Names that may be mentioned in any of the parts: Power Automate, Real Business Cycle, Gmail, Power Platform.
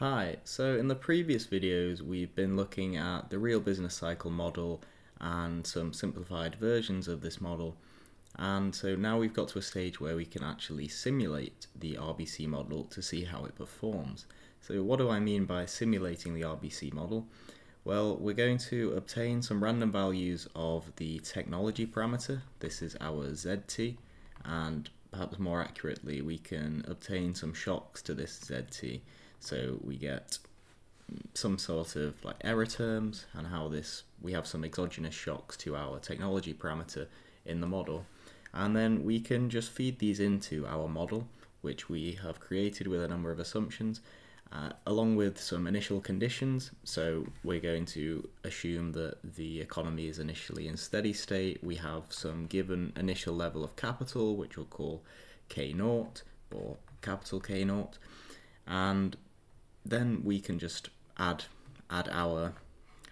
Hi, so in the previous videos we've been looking at the Real Business Cycle model and some simplified versions of this model, and so now we've got to a stage where we can actually simulate the RBC model to see how it performs. So what do I mean by simulating the RBC model? Well, we're going to obtain some random values of the technology parameter. This is our ZT, and perhaps more accurately we can obtain some shocks to this ZT. So we get some sort of like error terms and how this, we have some exogenous shocks to our technology parameter in the model. And then we can just feed these into our model, which we have created with a number of assumptions, along with some initial conditions. So we're going to assume that the economy is initially in steady state. We have some given initial level of capital, which we'll call K0 or capital K0. And then we can just add our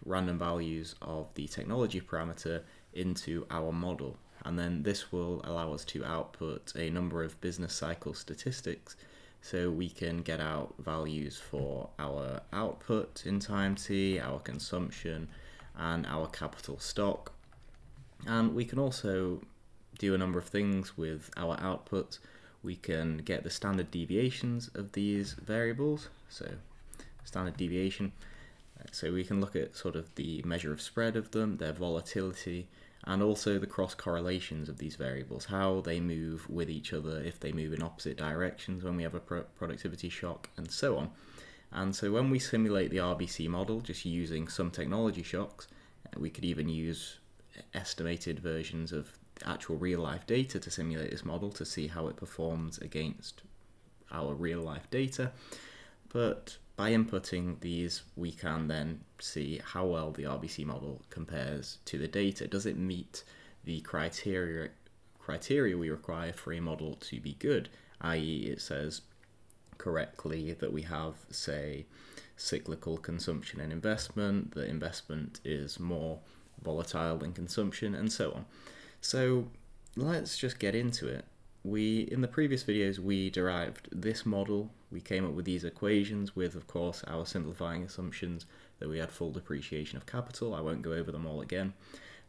random values of the technology parameter into our model, and then this will allow us to output a number of business cycle statistics, so we can get out values for our output in time t, our consumption, and our capital stock. And we can also do a number of things with our outputs. We can get the standard deviations of these variables, so standard deviation, so we can look at sort of the measure of spread of them, their volatility, and also the cross correlations of these variables, how they move with each other, if they move in opposite directions when we have a productivity shock, and so on. And so when we simulate the RBC model just using some technology shocks, we could even use estimated versions of actual real-life data to simulate this model to see how it performs against our real-life data. But by inputting these, we can then see how well the RBC model compares to the data. Does it meet the criteria we require for a model to be good, i.e. it says correctly that we have, say, cyclical consumption and investment, that investment is more volatile than consumption, and so on. So let's just get into it. In the previous videos we derived this model, we came up with these equations with, of course, our simplifying assumptions that we had full depreciation of capital. I won't go over them all again,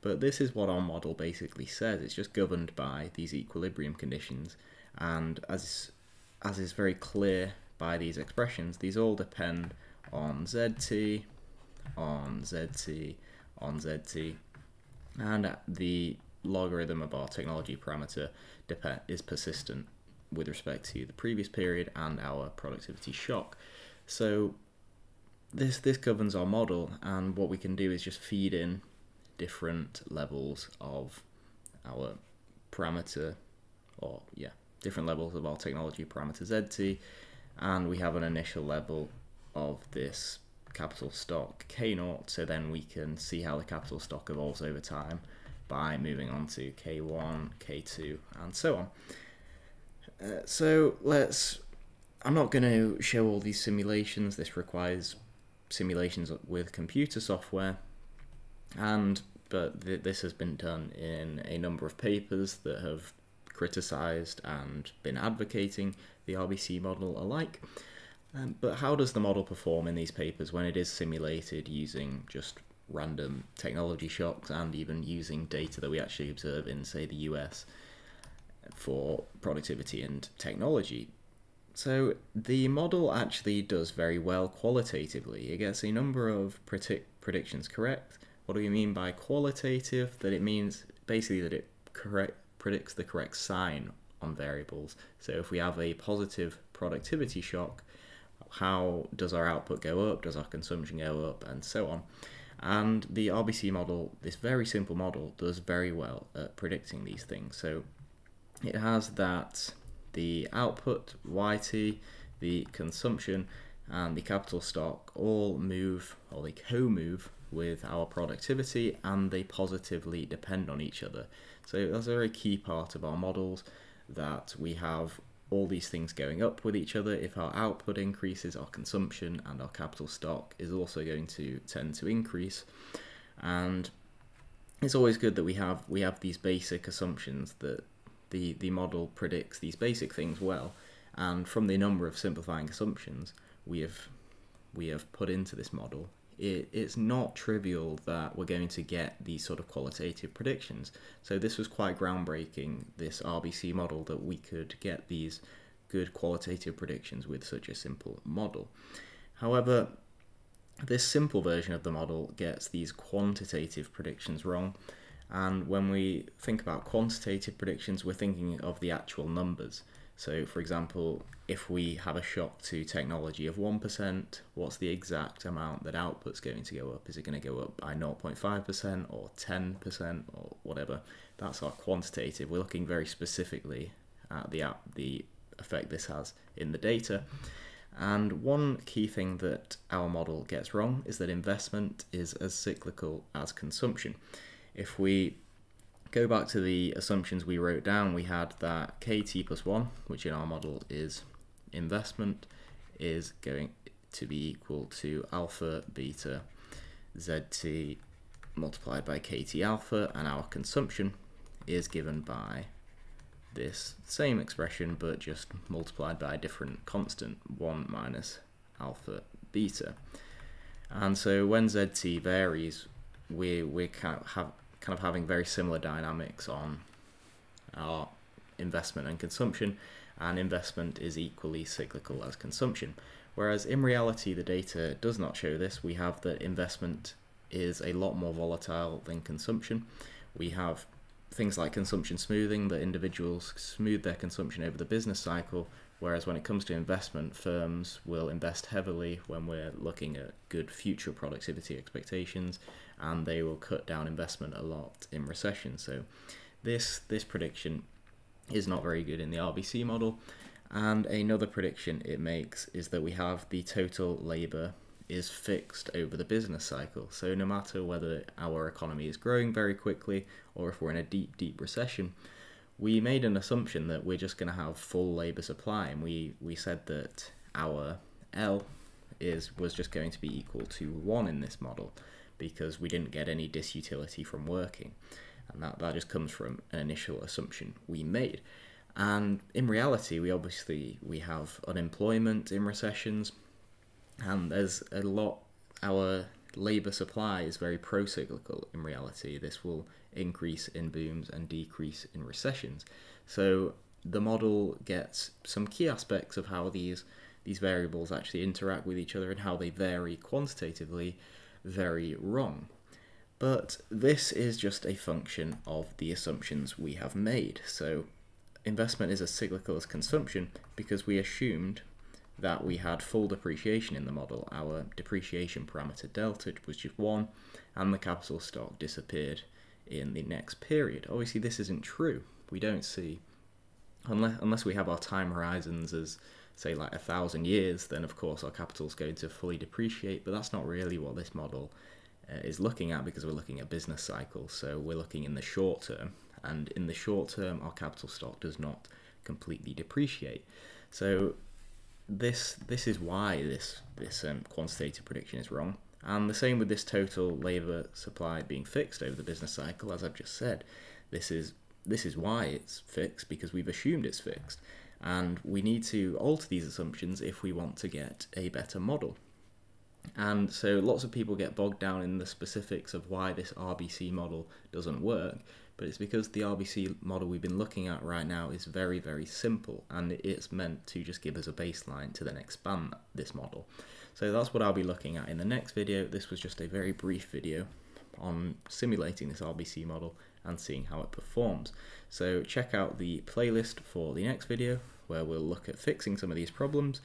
but this is what our model basically says. It's just governed by these equilibrium conditions, and as is very clear by these expressions, these all depend on ZT, on ZT, on ZT, and the logarithm of our technology parameter is persistent with respect to the previous period and our productivity shock. So this governs our model, and what we can do is just feed in different levels of our parameter, or yeah, different levels of our technology parameter ZT, and we have an initial level of this capital stock K0, so then we can see how the capital stock evolves over time by moving on to K1, K2, and so on. I'm not going to show all these simulations. This requires simulations with computer software, but this has been done in a number of papers that have criticised and been advocating the RBC model alike. But how does the model perform in these papers when it is simulated using just random technology shocks, and even using data that we actually observe in, say, the US for productivity and technology? So the model actually does very well qualitatively. It gets a number of predictions correct. What do we mean by qualitative? That it means basically that it predicts the correct sign on variables. So if we have a positive productivity shock, how does our output go up, does our consumption go up, and so on. And the RBC model, this very simple model, does very well at predicting these things. So it has that the output, YT, the consumption, and the capital stock all move, or they co-move, with our productivity, and they positively depend on each other. So that's a very key part of our models, that we have all these things going up with each other. If our output increases, our consumption and our capital stock is also going to tend to increase. And it's always good that we have these basic assumptions, that the model predicts these basic things well, and from the number of simplifying assumptions we have we have put into this model, it's not trivial that we're going to get these sort of qualitative predictions. So this was quite groundbreaking, this RBC model, that we could get these good qualitative predictions with such a simple model. However, this simple version of the model gets these quantitative predictions wrong. And when we think about quantitative predictions, we're thinking of the actual numbers. So for example, if we have a shock to technology of 1%, what's the exact amount that output's going to go up? Is it going to go up by 0.5% or 10% or whatever? That's our quantitative. We're looking very specifically at the effect this has in the data. And one key thing that our model gets wrong is that investment is as cyclical as consumption. If we go back to the assumptions we wrote down, we had that KT+1, which in our model is investment, is going to be equal to alpha beta ZT multiplied by KT alpha, and our consumption is given by this same expression but just multiplied by a different constant, 1 minus alpha beta. And so when ZT varies, we kind of having very similar dynamics on our investment and consumption, and investment is equally cyclical as consumption. Whereas in reality, the data does not show this. We have that investment is a lot more volatile than consumption. We have things like consumption smoothing, that individuals smooth their consumption over the business cycle, whereas when it comes to investment, firms will invest heavily when we're looking at good future productivity expectations, and they will cut down investment a lot in recession. So this prediction is not very good in the RBC model. And another prediction it makes is that we have the total labour is fixed over the business cycle. So no matter whether our economy is growing very quickly or if we're in a deep, deep recession, we made an assumption that we're just going to have full labour supply, and we said that our L was just going to be equal to 1 in this model because we didn't get any disutility from working, and that just comes from an initial assumption we made. And in reality, we have unemployment in recessions, and there's a lot, our labour supply is very pro-cyclical in reality. This will increase in booms and decrease in recessions. So the model gets some key aspects of how these variables actually interact with each other and how they vary quantitatively very wrong. But this is just a function of the assumptions we have made. So investment is as cyclical as consumption because we assumed that we had full depreciation in the model. Our depreciation parameter delta was just 1, and the capital stock disappeared in the next period. Obviously this isn't true. We don't see, unless we have our time horizons as say like 1,000 years, then of course our capital's going to fully depreciate, but that's not really what this model is looking at, because we're looking at business cycles. So we're looking in the short term, and in the short term our capital stock does not completely depreciate. So this is why this quantitative prediction is wrong. And the same with this total labour supply being fixed over the business cycle, as I've just said. This is why it's fixed, because we've assumed it's fixed, and we need to alter these assumptions if we want to get a better model. And so lots of people get bogged down in the specifics of why this RBC model doesn't work, but it's because the RBC model we've been looking at right now is very, very simple, and it's meant to just give us a baseline to then expand this model. So that's what I'll be looking at in the next video. This was just a very brief video on simulating this RBC model and seeing how it performs. So check out the playlist for the next video where we'll look at fixing some of these problems.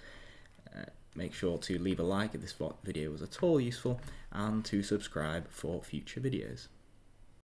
Make sure to leave a like if this video was at all useful, and to subscribe for future videos.